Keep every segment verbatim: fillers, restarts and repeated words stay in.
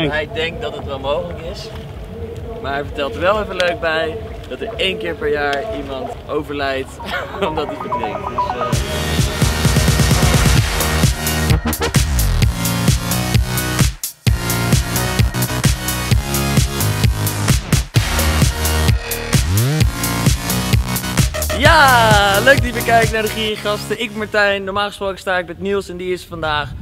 Kijk. Hij denkt dat het wel mogelijk is. Maar hij vertelt er wel even leuk bij dat er één keer per jaar iemand overlijdt omdat hij verdrinkt. Dus, uh... Ja, leuk dat je weer kijkt naar de Gierige Gasten. Ik ben Martijn, normaal gesproken sta ik met Niels en die is vandaag,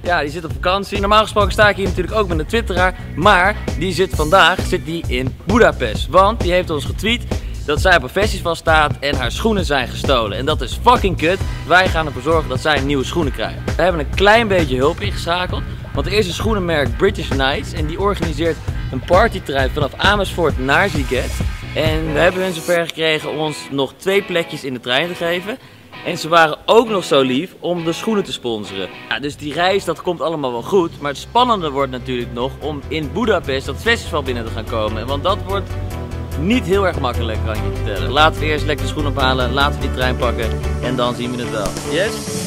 ja, die zit op vakantie. Normaal gesproken sta ik hier natuurlijk ook met een twitteraar, maar die zit vandaag, zit die in Budapest. Want die heeft ons getweet dat zij op een festival staat en haar schoenen zijn gestolen. En dat is fucking kut. Wij gaan ervoor zorgen dat zij nieuwe schoenen krijgen. We hebben een klein beetje hulp ingeschakeld, want er is een schoenenmerk British Knights en die organiseert een partytrein vanaf Amersfoort naar Sziget. En we hebben hun zover gekregen om ons nog twee plekjes in de trein te geven. En ze waren ook nog zo lief om de schoenen te sponsoren. Ja, dus die reis, dat komt allemaal wel goed. Maar het spannende wordt natuurlijk nog om in Budapest dat festival binnen te gaan komen. Want dat wordt niet heel erg makkelijk, kan je vertellen. Laten we eerst lekker de schoenen ophalen, laten we die trein pakken en dan zien we het wel. Yes?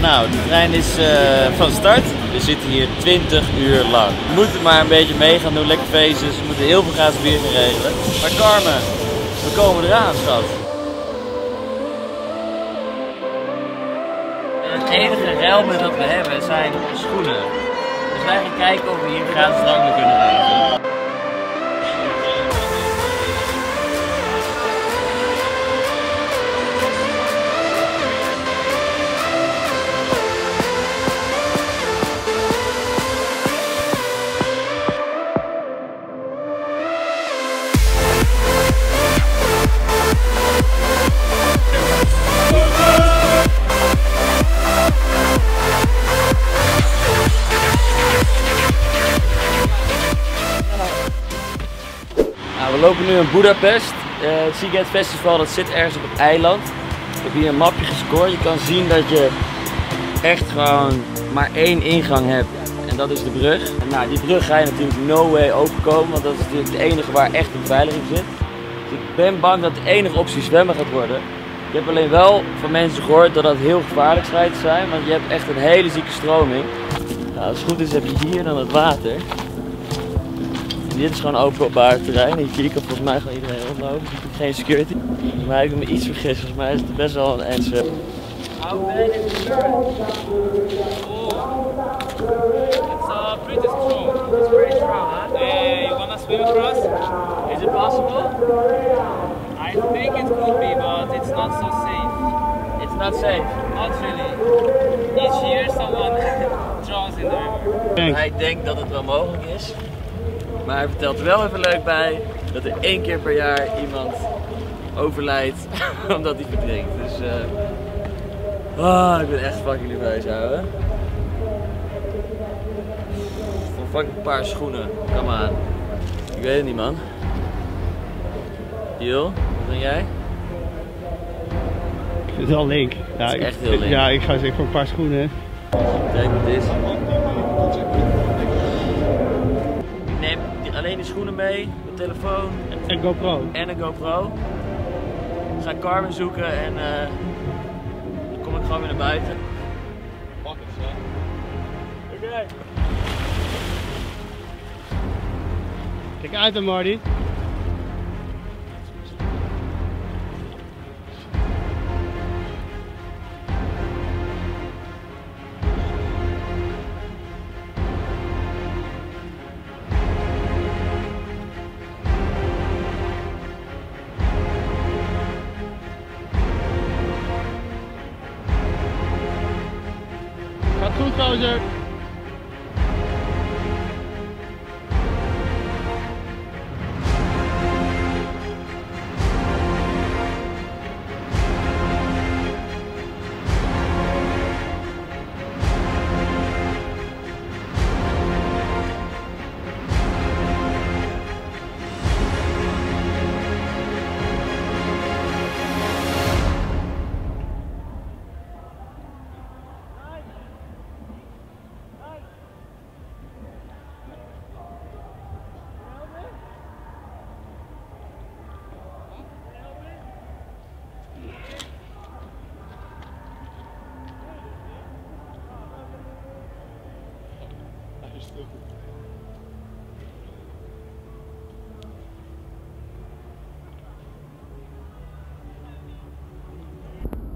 Nou, de trein is uh, van start. We zitten hier twintig uur lang. We moeten maar een beetje mee gaan doen, lekker feestjes. We moeten heel veel gratis bier regelen. Maar Carmen, we komen eraan, schat. Het enige ruilmiddel dat we hebben zijn de schoenen. Dus wij gaan kijken of we hier gratis drank mee kunnen regelen. We lopen nu in Budapest. Uh, het Sziget Festival, dat zit ergens op het eiland. Ik heb hier een mapje gescoord. Je kan zien dat je echt gewoon maar één ingang hebt. En dat is de brug. En nou, die brug ga je natuurlijk no way overkomen, want dat is natuurlijk de enige waar echt een beveiliging zit. Dus ik ben bang dat de enige optie zwemmen gaat worden. Ik heb alleen wel van mensen gehoord dat dat heel gevaarlijk schijnt te zijn, want je hebt echt een hele zieke stroming. Nou, als het goed is heb je hier dan het water. Dit is gewoon openbaar terrein. Hier kan volgens mij gewoon iedereen rondlopen. Dus ik heb geen security. Maar ik heb me iets vergist. Volgens mij is het best wel een endsweb. How bad is the current? Oh, it's a British crew. It's very strong, huh? Uh, you wanna swim across? Is it possible? I think it could be, but it's not so safe. It's not safe. Not really. Each year someone drowns in the river. Hij denkt dat het wel mogelijk is. Maar hij vertelt er wel even leuk bij dat er één keer per jaar iemand overlijdt omdat hij verdrinkt. Dus uh... oh, ik ben echt fucking nerveus, houden. Voor fucking een paar schoenen, kom aan. Ik weet het niet, man. Joël, wat ben jij? Ik vind het wel link. Ja, is echt heel link. Ja, ik ga zeker voor een paar schoenen. Kijk wat dit is. Alleen de schoenen mee, de telefoon en een GoPro. En een GoPro. Ik ga Carmen zoeken en uh, dan kom ik gewoon weer naar buiten. Pak het zo. Oké. Kijk uit dan, Marty. Goed, gozer!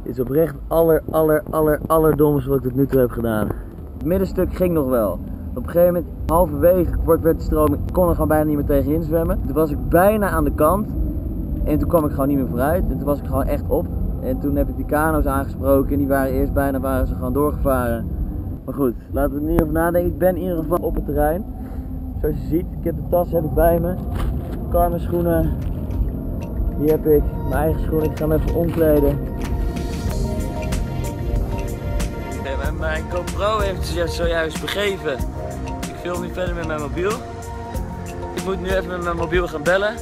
Dit is oprecht aller aller aller allerdomste wat ik tot nu toe heb gedaan. Het middenstuk ging nog wel. Op een gegeven moment, halverwege kwart werd de stroom, ik kon er gewoon bijna niet meer tegenin zwemmen. Toen was ik bijna aan de kant en toen kwam ik gewoon niet meer vooruit en toen was ik gewoon echt op. En toen heb ik die kano's aangesproken en die waren eerst bijna waren ze gewoon doorgevaren. Maar goed, laten we er niet over nadenken. Ik ben in ieder geval op het terrein. Zoals je ziet, ik heb de tas heb ik bij me. Carmen schoenen, die heb ik. Mijn eigen schoenen, ik ga hem even omkleden. Hey, mijn GoPro heeft het zojuist begeven. Ik film niet verder met mijn mobiel. Ik moet nu even met mijn mobiel gaan bellen.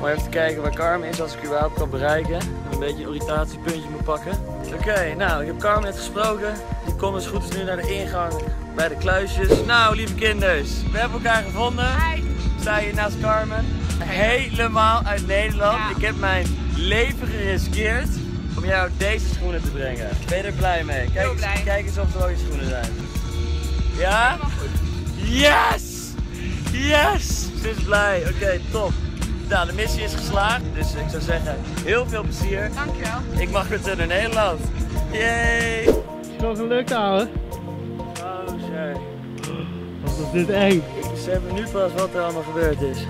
Om even te kijken waar Carmen is, als ik überhaupt kan bereiken. En een beetje een irritatiepuntje moet pakken. Oké, okay, nou, ik heb Carmen net gesproken. Die komt dus goed is nu naar de ingang bij de kluisjes. Nou, lieve kinders, we hebben elkaar gevonden. Hi. We staan hier naast Carmen. Helemaal uit Nederland. Ja. Ik heb mijn leven geriskeerd om jou deze schoenen te brengen. Ben je er blij mee? Kijk, eens, blij. Kijk eens of er mooie schoenen zijn. Ja? Yes! Yes! Ze is blij. Oké, okay, top. Nou, de missie is geslaagd, dus ik zou zeggen, heel veel plezier. Dankjewel. Ik mag weer terug naar Nederland. Yay! Toch gelukt, ouwe. Oh, shit. Wat is dit eng. Ik besef nu pas wat er allemaal gebeurd is.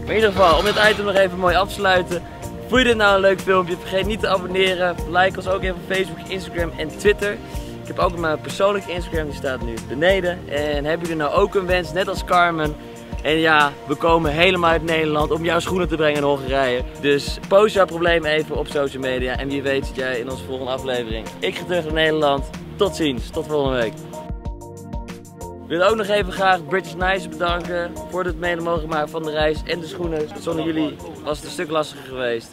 Maar in ieder geval, om dit item nog even mooi af te sluiten. Vond je dit nou een leuk filmpje? Vergeet niet te abonneren. Like ons ook even op Facebook, Instagram en Twitter. Ik heb ook mijn persoonlijke Instagram, die staat nu beneden. En hebben jullie nou ook een wens, net als Carmen? En ja, we komen helemaal uit Nederland om jouw schoenen te brengen in Hongarije. Dus post jouw probleem even op social media. En wie weet zit jij in onze volgende aflevering. Ik ga terug naar Nederland. Tot ziens. Tot volgende week. Ik wil ook nog even graag British Knights bedanken voor het mede mogen maken van de reis en de schoenen. Zonder jullie was het een stuk lastiger geweest.